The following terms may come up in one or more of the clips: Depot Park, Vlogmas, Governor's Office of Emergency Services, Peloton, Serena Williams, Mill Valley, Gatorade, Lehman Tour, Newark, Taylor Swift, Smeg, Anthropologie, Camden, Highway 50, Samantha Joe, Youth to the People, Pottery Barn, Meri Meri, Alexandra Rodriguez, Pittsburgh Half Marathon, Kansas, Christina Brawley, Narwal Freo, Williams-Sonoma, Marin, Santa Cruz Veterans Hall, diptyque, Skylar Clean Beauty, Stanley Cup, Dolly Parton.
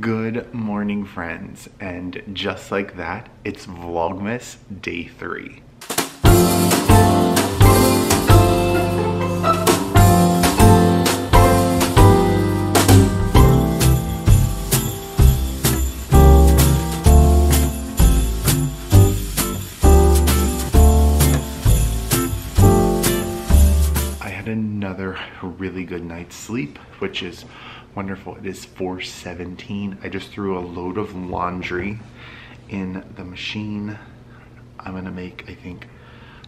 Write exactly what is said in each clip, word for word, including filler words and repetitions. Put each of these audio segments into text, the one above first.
Good morning, friends, and just like that, it's Vlogmas day three. Another really good night's sleep, which is wonderful. It is four seventeen. I just threw a load of laundry in the machine. I'm gonna make, I think,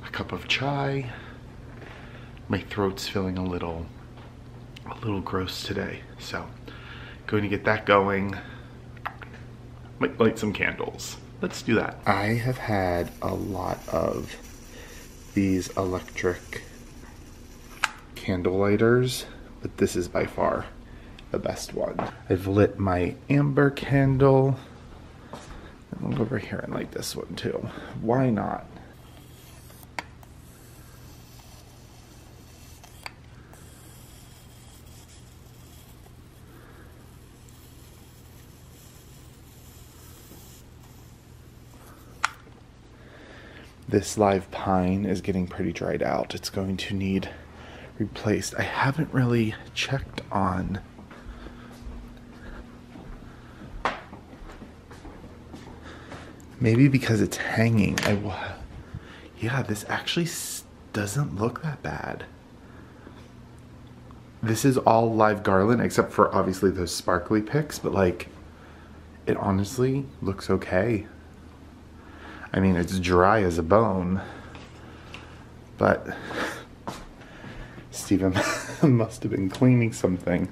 a cup of chai. My throat's feeling a little a little gross today, so going to get that going. Might light some candles. Let's do that. I have had a lot of these electric candle lighters, but this is by far the best one. I've lit my amber candle. I'll go over here and light this one too. Why not? This live pine is getting pretty dried out. It's going to need replaced. I haven't really checked on maybe because it's hanging. I will. Yeah, this actually doesn't look that bad. This is all live garland except for obviously those sparkly picks, but like it honestly looks okay. I mean, it's dry as a bone, but Steven must have been cleaning something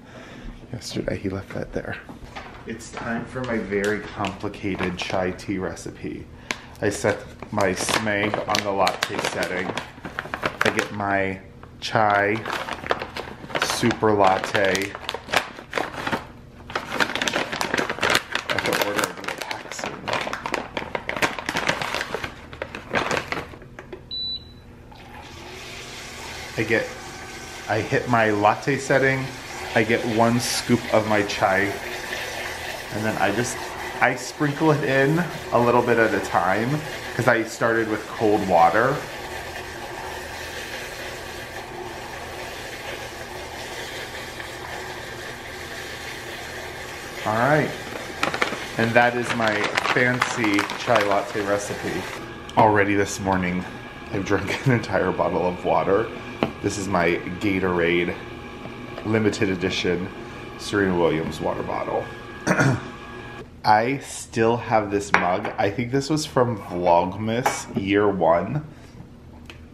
yesterday. He left that there. It's time for my very complicated chai tea recipe. I set my Smeg on the latte setting. I get my chai super latte. I have to order a little pack soon. I get I hit my latte setting, I get one scoop of my chai, and then I just, I sprinkle it in a little bit at a time, because I started with cold water. All right, and that is my fancy chai latte recipe. Already this morning, I've drunk an entire bottle of water. This is my Gatorade limited edition Serena Williams water bottle. I still have this mug. I think this was from Vlogmas year one,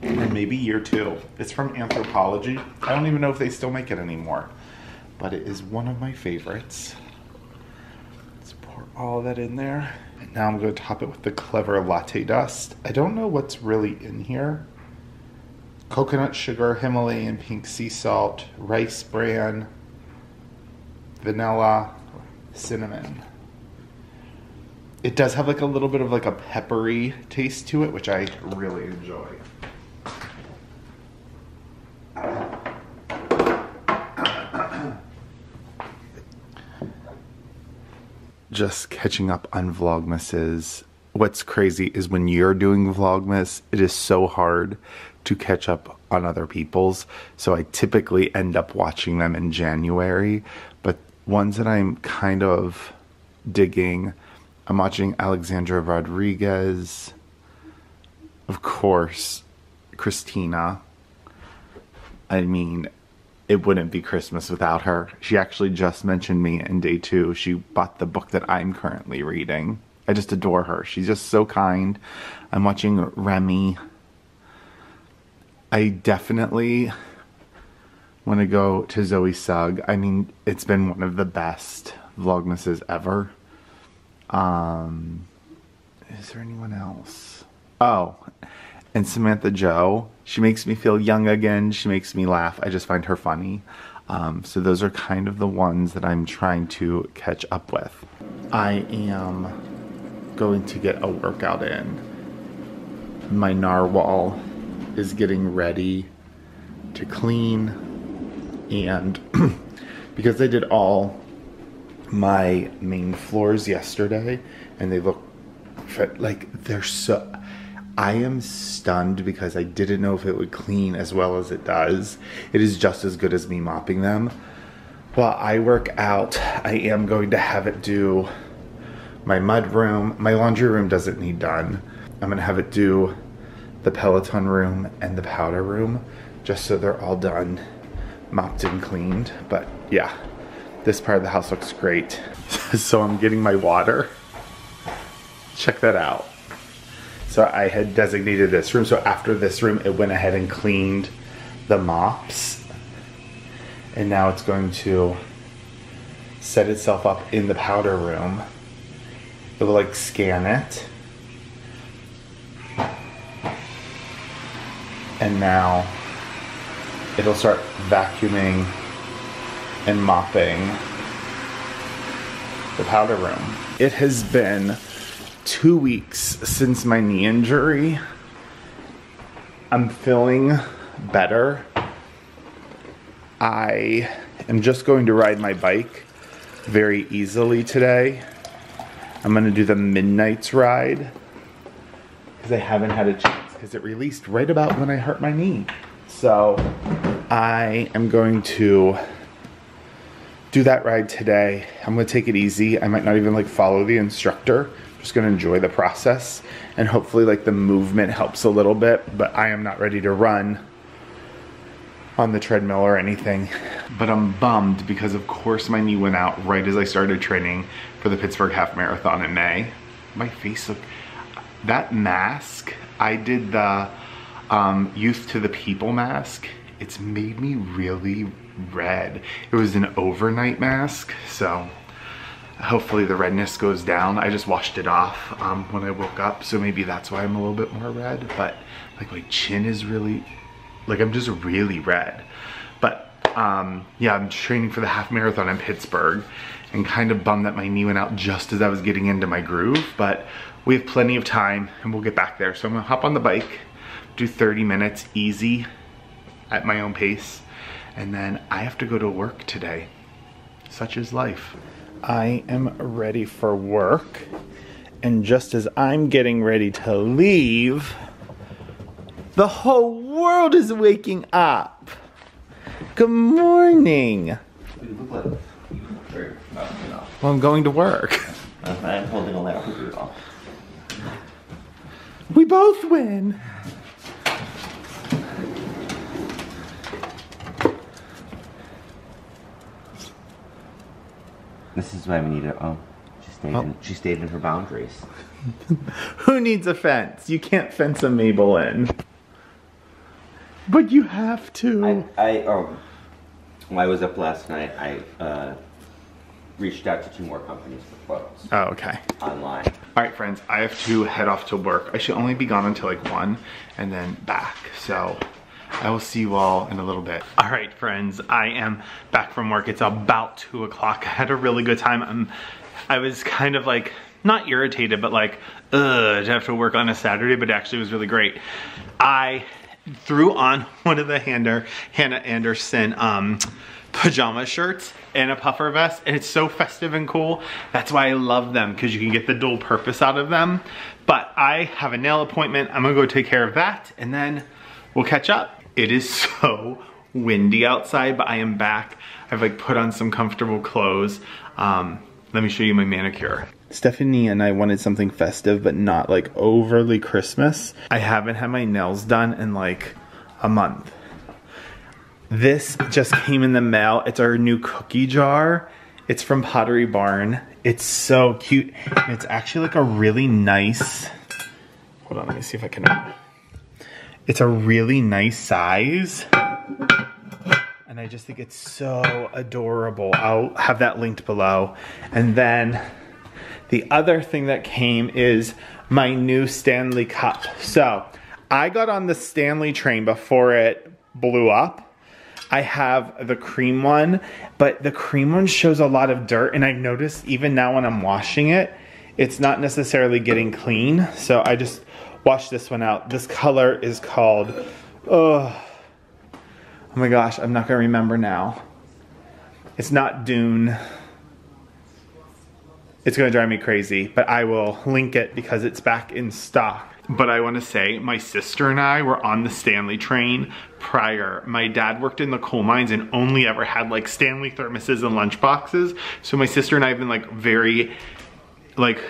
or maybe year two. It's from Anthropologie. I don't even know if they still make it anymore, but it is one of my favorites. Let's pour all that in there. And now I'm gonna top it with the clever latte dust. I don't know what's really in here. Coconut sugar, Himalayan pink sea salt, rice bran, vanilla, cinnamon. It does have like a little bit of like a peppery taste to it, which I really enjoy. Just catching up on Vlogmases. What's crazy is when you're doing Vlogmas, it is so hard to catch up on other people's, so I typically end up watching them in January, but ones that I'm kind of digging, I'm watching Alexandra Rodriguez, of course, Christina. I mean, it wouldn't be Christmas without her. She actually just mentioned me in day two. She bought the book that I'm currently reading. I just adore her. She's just so kind. I'm watching Remy. I definitely want to go to Zoe Sugg. I mean, it's been one of the best Vlogmases ever. Um, is there anyone else? Oh, and Samantha Joe. She makes me feel young again. She makes me laugh. I just find her funny. Um, so those are kind of the ones that I'm trying to catch up with. I am going to get a workout in. My narwhal is getting ready to clean, and because I did all my main floors yesterday, and they look like they're so... I am stunned because I didn't know if it would clean as well as it does. It is just as good as me mopping them. While I work out, I am going to have it do my mud room. My laundry room doesn't need done. I'm gonna have it do the Peloton room and the powder room, just so they're all done, mopped and cleaned. But yeah, this part of the house looks great. So I'm getting my water. Check that out. So I had designated this room. So after this room, it went ahead and cleaned the mops. And now it's going to set itself up in the powder room. It'll like scan it. And now it'll start vacuuming and mopping the powder room. It has been two weeks since my knee injury. I'm feeling better. I am just going to ride my bike very easily today. I'm gonna do the midnight's ride because I haven't had a chance because it released right about when I hurt my knee. So I am going to do that ride today. I'm gonna take it easy. I might not even like follow the instructor. Just gonna enjoy the process, and hopefully like the movement helps a little bit, but I am not ready to run on the treadmill or anything. But I'm bummed because of course my knee went out right as I started training for the Pittsburgh Half Marathon in May. My face looked, that mask, I did the um, Youth to the People mask. It's made me really red. It was an overnight mask, so hopefully the redness goes down. I just washed it off um, when I woke up, so maybe that's why I'm a little bit more red, but like my chin is really, like I'm just really red. But um, yeah, I'm training for the half marathon in Pittsburgh and kind of bummed that my knee went out just as I was getting into my groove, but we have plenty of time and we'll get back there. So I'm gonna hop on the bike, do thirty minutes easy at my own pace, and then I have to go to work today. Such is life. I am ready for work, and just as I'm getting ready to leave, the whole world is waking up. Good morning. Well, I'm going to work. I'm holding a lamp. We both win. This is why we need to, oh, she stayed, oh. In, she stayed in her boundaries. Who needs a fence? You can't fence a Mabel in. But you have to. I, I oh, when I was up last night, I uh, reached out to two more companies for photos. Oh, okay. Online. All right, friends, I have to head off to work. I should only be gone until like one and then back, so. I will see you all in a little bit. All right, friends, I am back from work. It's about two o'clock. I had a really good time. I'm, I was kind of like, not irritated, but like, ugh, to have to work on a Saturday, but actually it was really great. I threw on one of the Hannah Anderson um, pajama shirts and a puffer vest, and it's so festive and cool. That's why I love them, because you can get the dual purpose out of them. But I have a nail appointment. I'm gonna go take care of that, and then we'll catch up. It is so windy outside, but I am back. I've like put on some comfortable clothes. Um, let me show you my manicure. Stephanie and I wanted something festive, but not like overly Christmas. I haven't had my nails done in like a month. This just came in the mail. It's our new cookie jar. It's from Pottery Barn. It's so cute. It's actually like a really nice, hold on, let me see if I can. It's a really nice size, and I just think it's so adorable. I'll have that linked below. And then the other thing that came is my new Stanley Cup. So I got on the Stanley train before it blew up. I have the cream one, but the cream one shows a lot of dirt, and I've noticed even now when I'm washing it, it's not necessarily getting clean, so I just wash this one out. This color is called, oh, oh my gosh, I'm not gonna remember now. It's not Dune. It's gonna drive me crazy, but I will link it because it's back in stock. But I wanna say, my sister and I were on the Stanley train prior. My dad worked in the coal mines and only ever had like Stanley thermoses and lunchboxes. So my sister and I have been like very like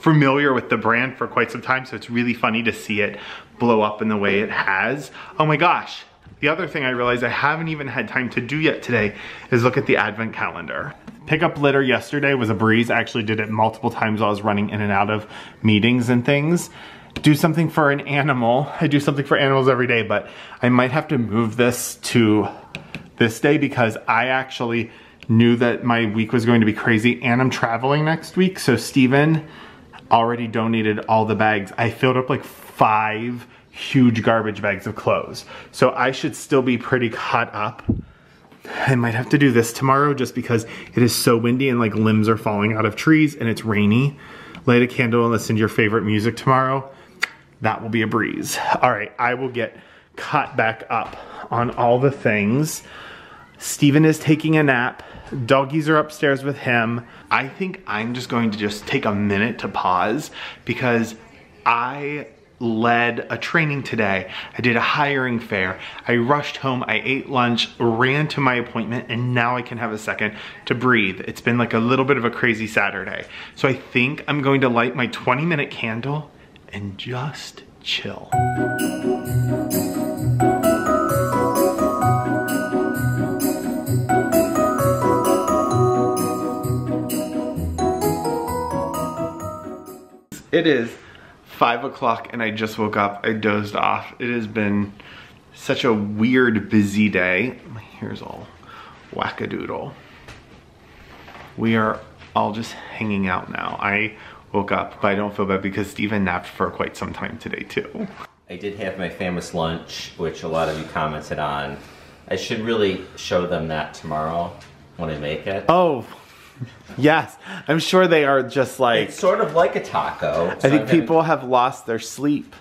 familiar with the brand for quite some time. So it's really funny to see it blow up in the way it has. Oh my gosh. The other thing I realized I haven't even had time to do yet today is look at the advent calendar. Pick up litter yesterday was a breeze. I actually did it multiple times while I was running in and out of meetings and things. Do something for an animal. I do something for animals every day, but I might have to move this to this day because I actually knew that my week was going to be crazy and I'm traveling next week. So Steven already donated all the bags. I filled up like five huge garbage bags of clothes. So I should still be pretty caught up. I might have to do this tomorrow just because it is so windy and like limbs are falling out of trees and it's rainy. Light a candle and listen to your favorite music tomorrow. That will be a breeze. All right, I will get caught back up on all the things. Steven is taking a nap. Doggies are upstairs with him. I think I'm just going to just take a minute to pause because I led a training today. I did a hiring fair. I rushed home, I ate lunch, ran to my appointment, and now I can have a second to breathe. It's been like a little bit of a crazy Saturday. So I think I'm going to light my twenty minute candle and just chill. It is five o'clock and I just woke up. I dozed off. It has been such a weird, busy day. My hair's all wackadoodle. We are all just hanging out now. I woke up, but I don't feel bad because Steven napped for quite some time today too. I did have my famous lunch, which a lot of you commented on. I should really show them that tomorrow when I make it. Oh. Yes, I'm sure they are just like... It's sort of like a taco. So I think people have lost their sleep.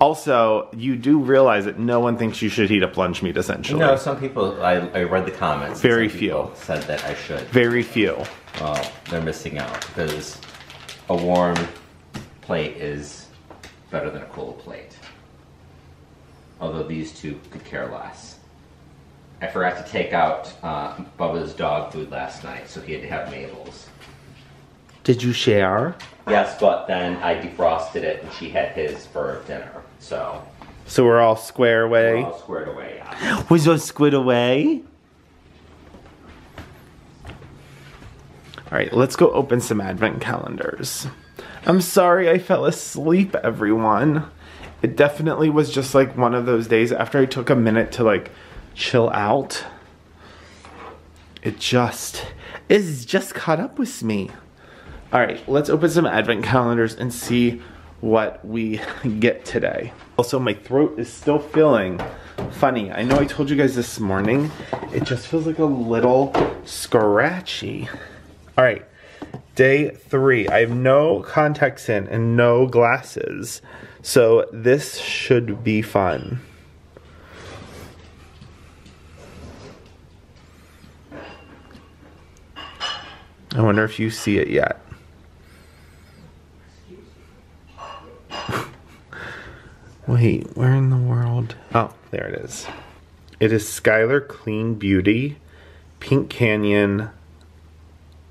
Also, you do realize that no one thinks you should heat up lunch meat, essentially. No, some people, I, I read the comments. Very few. Said that I should. Very few. Well, they're missing out because a warm plate is better than a cool plate. Although these two could care less. I forgot to take out uh, Bubba's dog food last night, so he had to have Mabel's. Did you share? Yes, but then I defrosted it, and she had his for dinner, so... So we're all square away? We're all squared away, yeah. Was those squid away? All right, let's go open some advent calendars. I'm sorry I fell asleep, everyone. It definitely was just, like, one of those days after I took a minute to, like... chill out. It just is just caught up with me. All right, let's open some advent calendars and see what we get today. Also, my throat is still feeling funny. I know I told you guys this morning, it just feels like a little scratchy. All right, day three. I have no contacts in and no glasses, so this should be fun. I wonder if you see it yet. Wait, where in the world? Oh, there it is. It is Skylar Clean Beauty, Pink Canyon,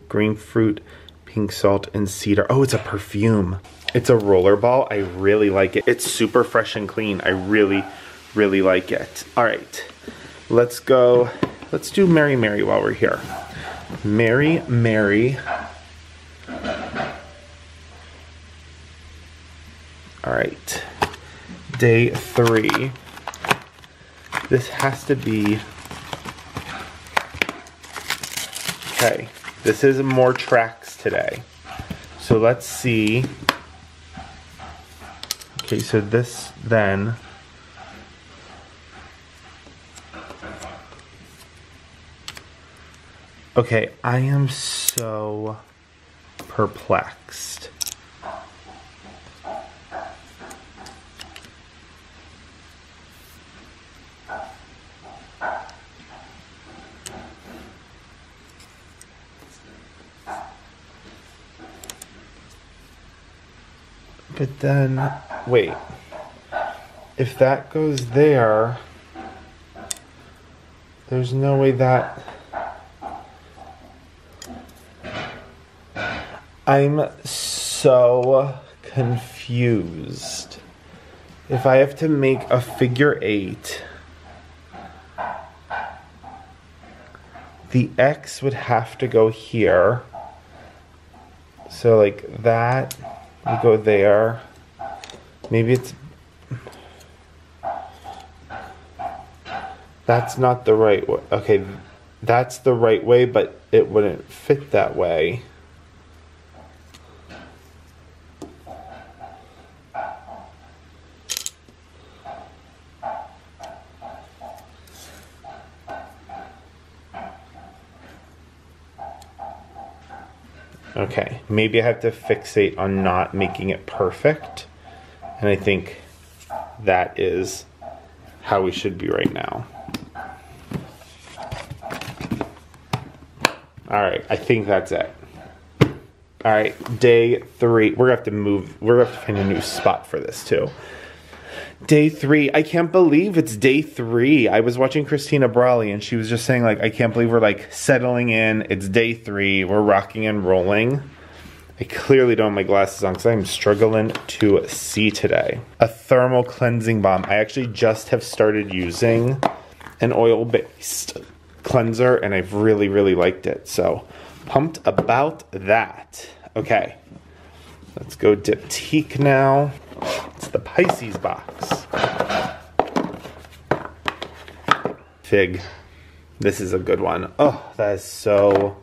Green Fruit, Pink Salt, and Cedar. Oh, it's a perfume. It's a rollerball. I really like it. It's super fresh and clean. I really, really like it. All right, let's go. Let's do Meri Meri while we're here. Meri Meri. All right, day three. This has to be, okay, this is more tracks today. So let's see. Okay, so this then. Okay, I am so perplexed. But then, wait. If that goes there, there's no way that... I'm so confused. If I have to make a figure eight, the X would have to go here. So like that would go there. Maybe it's... That's not the right way. Okay, that's the right way, but it wouldn't fit that way. Okay, maybe I have to fixate on not making it perfect. And I think that is how we should be right now. All right, I think that's it. All right, day three. We're gonna have to move. We're gonna have to find a new spot for this too. Day three. I can't believe it's day three. I was watching Christina Brawley and she was just saying like, I can't believe we're like settling in. It's day three. We're rocking and rolling. I clearly don't have my glasses on because I'm struggling to see today. A thermal cleansing balm. I actually just have started using an oil-based cleanser and I've really, really liked it. So pumped about that. Okay, let's go Diptyque now. It's the Pisces box. Fig. This is a good one. Oh, that is so,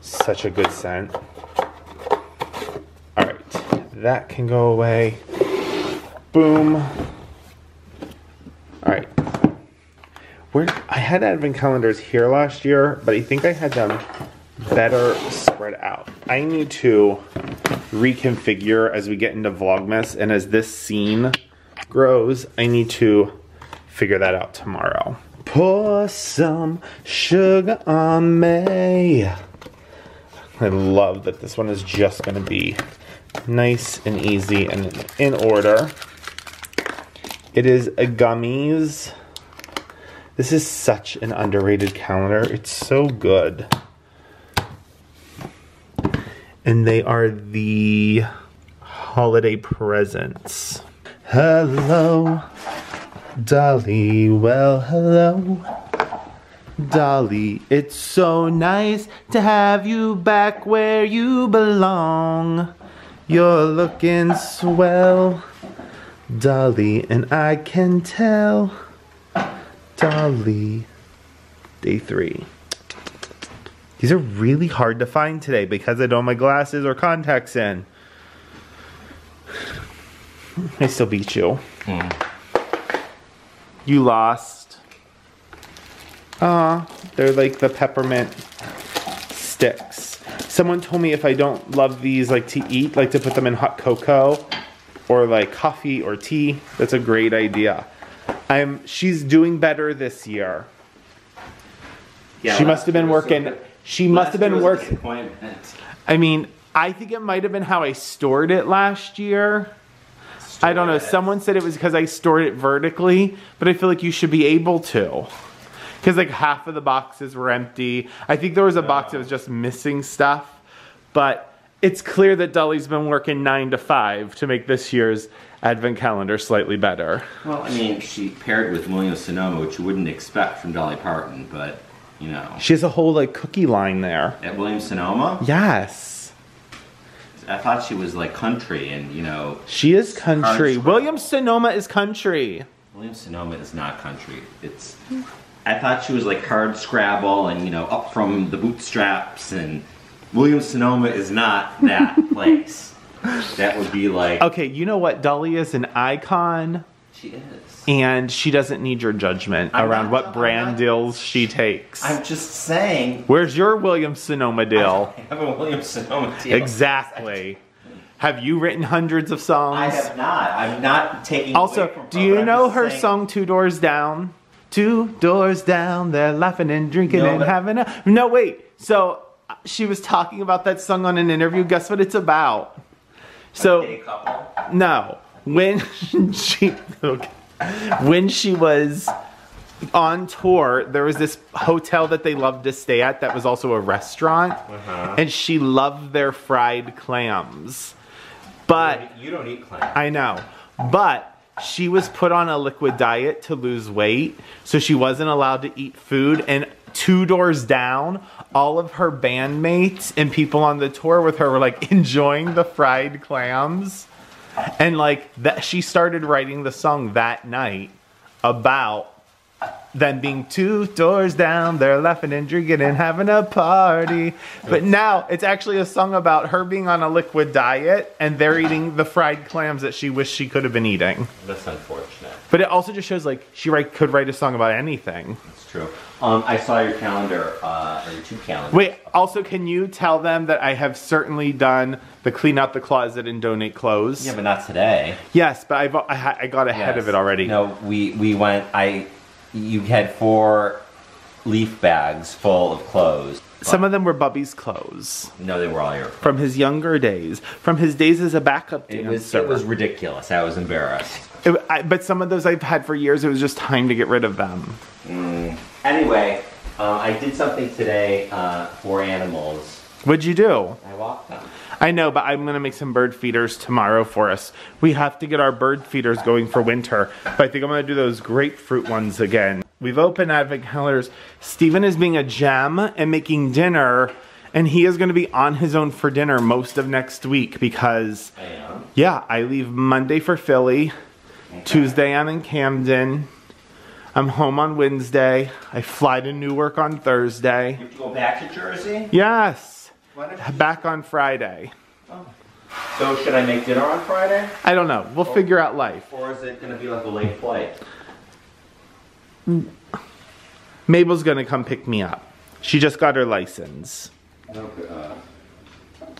such a good scent. All right, that can go away. Boom. All right. Where, I had advent calendars here last year, but I think I had them better spread out. I need to reconfigure as we get into Vlogmas, and as this scene grows, I need to figure that out tomorrow. Pour some sugar on me. I love that this one is just gonna be nice and easy and in order. It is a gummies. This is such an underrated calendar. It's so good. And they are the holiday presents. Hello, Dolly. Well, hello, Dolly. It's so nice to have you back where you belong. You're looking swell, Dolly, and I can tell. Dolly, day three. These are really hard to find today because I don't have my glasses or contacts in. I still beat you. Mm. You lost. Ah, they're like the peppermint sticks. Someone told me if I don't love these like to eat, like to put them in hot cocoa or like coffee or tea. That's a great idea. I'm, she's doing better this year. Yeah, she must have been working. So she must have been working. I mean, I think it might have been how I stored it last year. Stored I don't know. It. Someone said it was because I stored it vertically, but I feel like you should be able to. Because like half of the boxes were empty. I think there was a no. box that was just missing stuff. But it's clear that Dolly's been working nine to five to make this year's advent calendar slightly better. Well, I mean, she paired with Williams-Sonoma, which you wouldn't expect from Dolly Parton, but you know. She has a whole like cookie line there. At Williams-Sonoma? Yes. I thought she was like country and you know. She is country. Williams-Sonoma is country. Williams-Sonoma is not country. It's, I thought she was like hard scrabble and you know, up from the bootstraps, and Williams-Sonoma is not that place. That would be like... Okay, you know what? Dolly is an icon. She is. And she doesn't need your judgment I'm around not, what brand not, deals she takes. I'm just saying... Where's your Williams-Sonoma deal? I have a Williams-Sonoma deal. Exactly. Have you written hundreds of songs? I have not. I'm not taking Also, from do you know her saying. song Two Doors Down? Two doors down, they're laughing and drinking no, and but, having a... No, wait. So, she was talking about that song on an interview. Guess what it's about? So a couple? No, when she okay. when she was on tour, there was this hotel that they loved to stay at that was also a restaurant, uh-huh. and she loved their fried clams. But you don't eat, you don't eat clams. I know, but. She was put on a liquid diet to lose weight, so she wasn't allowed to eat food, and two doors down, all of her bandmates and people on the tour with her were like enjoying the fried clams. And like that, she started writing the song that night about them being two doors down, they're laughing and drinking and having a party. But now it's actually a song about her being on a liquid diet and they're eating the fried clams that she wished she could have been eating. That's unfortunate. But it also just shows like she write, could write a song about anything. That's true. Um, I saw your calendar, uh, or your two calendars. Wait, also can you tell them that I have certainly done the clean out the closet and donate clothes? Yeah, but not today. Yes, but I've, I, I got ahead yes. of it already. No, we, we went, I... You had four leaf bags full of clothes. Some of them were Bubby's clothes. No, they were all your clothes. From his younger days. From his days as a backup dancer. It was, it was ridiculous. I was embarrassed. It, I, but some of those I've had for years. It was just time to get rid of them. Mm. Anyway, uh, I did something today uh, for animals. What'd you do? I walked them. I know, but I'm going to make some bird feeders tomorrow for us. We have to get our bird feeders going for winter. But I think I'm going to do those grapefruit ones again. We've opened advent calendars. Steven is being a gem and making dinner. And he is going to be on his own for dinner most of next week because... I am. Yeah, I leave Monday for Philly. Okay. Tuesday I'm in Camden. I'm home on Wednesday. I fly to Newark on Thursday. You have to go back to Jersey? Yes. Back on Friday. Oh. So should I make dinner on Friday? I don't know. We'll or, figure out life. Or is it going to be like a late flight? Mabel's going to come pick me up. She just got her license. Okay, uh,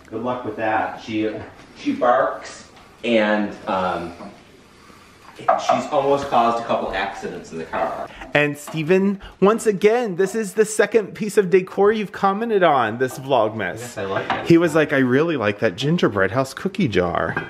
good luck with that. She she barks and um, she's almost caused a couple accidents in the car. And Steven, once again, this is the second piece of decor you've commented on this Vlogmas. Yes, I like it. He was like, I really like that gingerbread house cookie jar.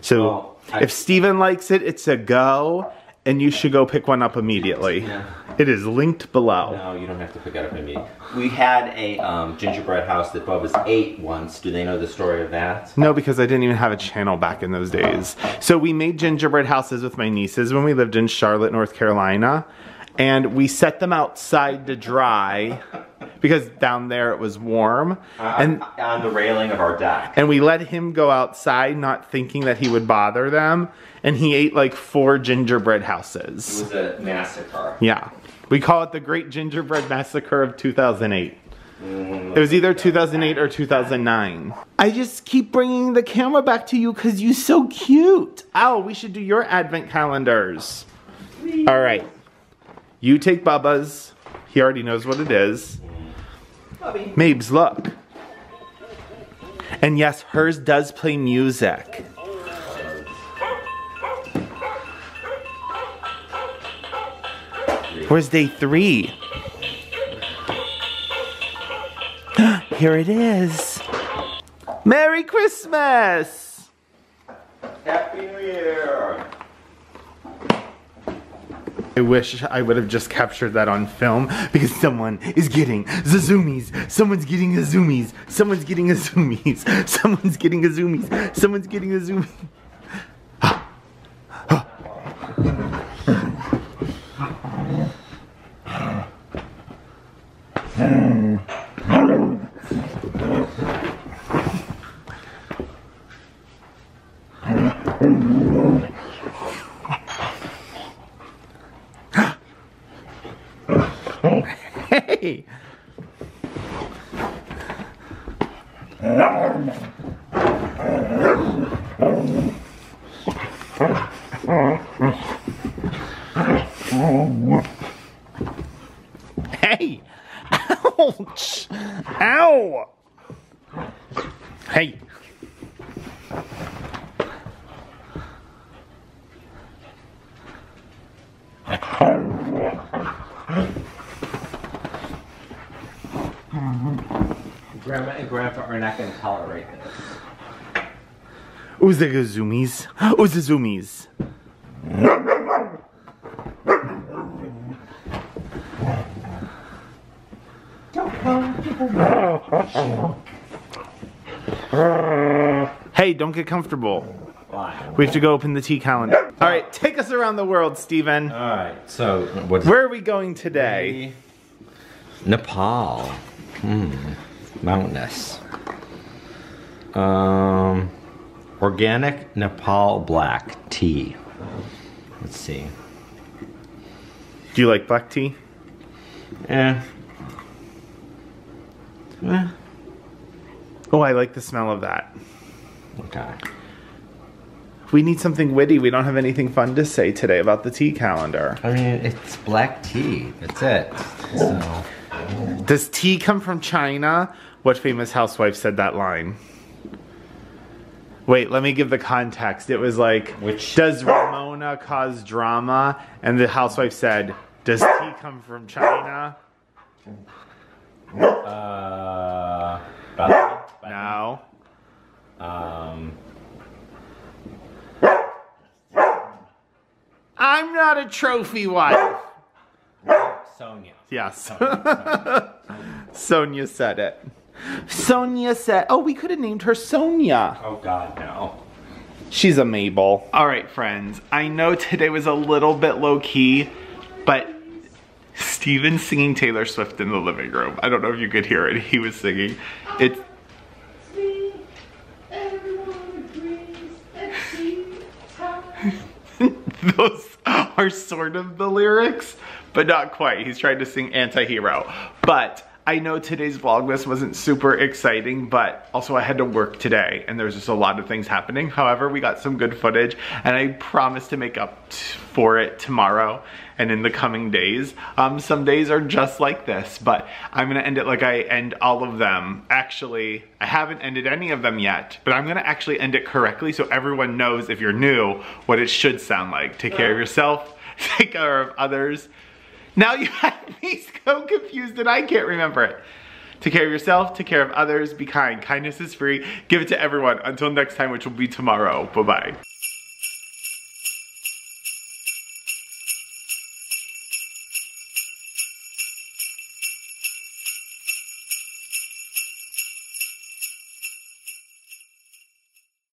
So oh, I, if Steven likes it, it's a go, and you should go pick one up immediately. Yeah. It is linked below. No, you don't have to pick it up immediately. We had a um, gingerbread house that Bubba's ate once. Do they know the story of that? No, because I didn't even have a channel back in those days. So we made gingerbread houses with my nieces when we lived in Charlotte, North Carolina. And we set them outside to dry because down there it was warm. Uh, and on the railing of our deck. And we let him go outside not thinking that he would bother them. And he ate like four gingerbread houses. It was a massacre. Yeah. We call it the Great Gingerbread Massacre of two thousand eight. Mm-hmm. It was either two thousand eight or two thousand nine. I just keep bringing the camera back to you because you're so cute. Ow, we should do your advent calendars. Please. All right. You take Bubba's. He already knows what it is. Bobby. Mabes, look. And yes, hers does play music. Where's day three? Here it is. Merry Christmas! Happy New Year! I wish I would have just captured that on film because someone is getting the zoomies. Someone's getting the zoomies. Someone's getting the zoomies. Someone's getting the zoomies. Someone's getting the zoomies. Hey! Hey! Ouch! Ow! Hey! Grandma and Grandpa are not going to tolerate this. Who's the zoomies? Who's the zoomies? Hey, don't get comfortable. Why? We have to go open the tea calendar. All right, take us around the world, Stephen. All right, so what's where are we going today? Nepal. Hmm. Mountainous. Um, organic Nepal black tea. Let's see. Do you like black tea? Eh. Eh. Oh, I like the smell of that. Okay. We need something witty. We don't have anything fun to say today about the tea calendar. I mean, it's black tea. That's it. So. Does tea come from China? What famous housewife said that line? Wait, let me give the context. It was like, Which? does Ramona cause drama? And the housewife said, does tea come from China? Uh, Bethany? No. Um. I'm not a trophy wife. Sonia. Yes. Sonia, Sonia. Sonia said it. Sonia said, oh, we could have named her Sonia. Oh, God, no. She's a Mabel. All right, friends. I know today was a little bit low-key, but Stephen's singing Taylor Swift in the living room. I don't know if you could hear it. He was singing. It's... Those are sort of the lyrics, but not quite. He's trying to sing anti-hero. But I know today's Vlogmas wasn't super exciting, but also I had to work today and there's just a lot of things happening. However, we got some good footage and I promise to make up for it tomorrow and in the coming days. Um, some days are just like this, but I'm gonna end it like I end all of them. Actually, I haven't ended any of them yet, but I'm gonna actually end it correctly so everyone knows, if you're new, what it should sound like. Take care of yourself, take care of others. Now you have me so confused that I can't remember it. Take care of yourself, take care of others, be kind. Kindness is free. Give it to everyone. Until next time, which will be tomorrow. Bye-bye.